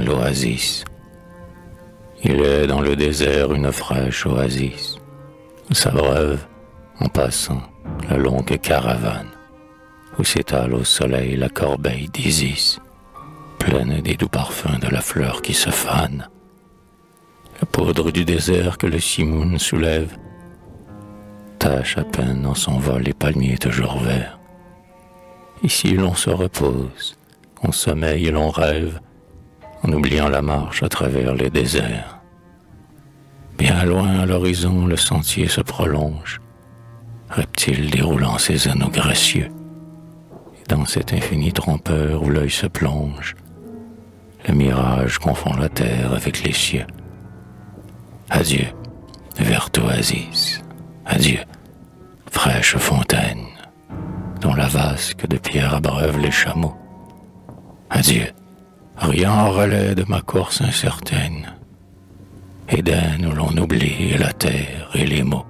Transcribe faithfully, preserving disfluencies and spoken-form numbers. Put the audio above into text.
l'oasis. Il est dans le désert une fraîche oasis, où s'abreuve, en passant, la longue caravane, où s'étale au soleil la corbeille d'Isis, pleine des doux parfums de la fleur qui se fane, la poudre du désert que le simoun soulève, tâche à peine dans son vol les palmiers toujours verts. Ici l'on se repose, on sommeille et l'on rêve, en oubliant la marche à travers les déserts. Bien loin à l'horizon, le sentier se prolonge, reptile déroulant ses anneaux gracieux. Et dans cet infini trompeur où l'œil se plonge, le mirage confond la terre avec les cieux. Adieu, verte oasis, adieu, fraîche fontaine, dont la vasque de pierre abreuve les chameaux. Adieu, rien en relais de ma course incertaine, Éden où l'on oublie la terre et les mots.